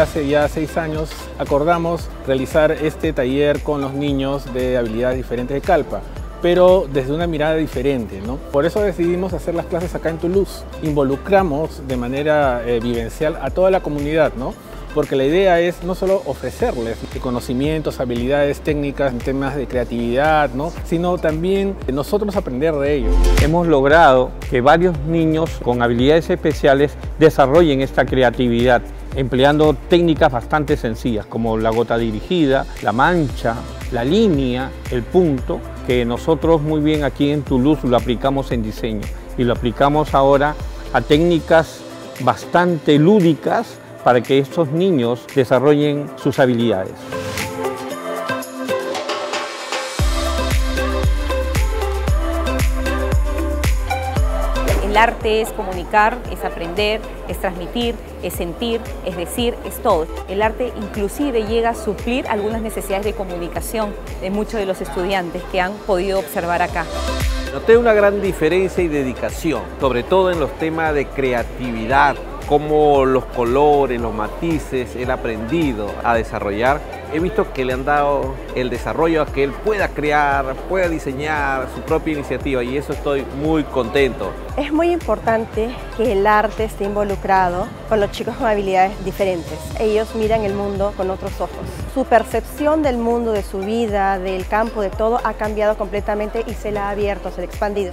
hace ya 6 años acordamos realizar este taller con los niños de habilidades diferentes de Kallpa, pero desde una mirada diferente, ¿no? Por eso decidimos hacer las clases acá en Toulouse. Involucramos de manera vivencial a toda la comunidad, ¿no? Porque la idea es no solo ofrecerles conocimientos, habilidades técnicas en temas de creatividad, ¿no? Sino también nosotros aprender de ellos. Hemos logrado que varios niños con habilidades especiales desarrollen esta creatividad, empleando técnicas bastante sencillas como la gota dirigida, la mancha, la línea, el punto, que nosotros muy bien aquí en Toulouse lo aplicamos en diseño y lo aplicamos ahora a técnicas bastante lúdicas para que estos niños desarrollen sus habilidades. El arte es comunicar, es aprender, es transmitir, es sentir, es decir, es todo. El arte inclusive llega a suplir algunas necesidades de comunicación de muchos de los estudiantes que han podido observar acá. Noté una gran diferencia y dedicación, sobre todo en los temas de creatividad, como los colores, los matices, él ha aprendido a desarrollar. He visto que le han dado el desarrollo a que él pueda crear, pueda diseñar su propia iniciativa, y eso estoy muy contento. Es muy importante que el arte esté involucrado con los chicos con habilidades diferentes. Ellos miran el mundo con otros ojos. Su percepción del mundo, de su vida, del campo, de todo, ha cambiado completamente y se la ha abierto, se la ha expandido.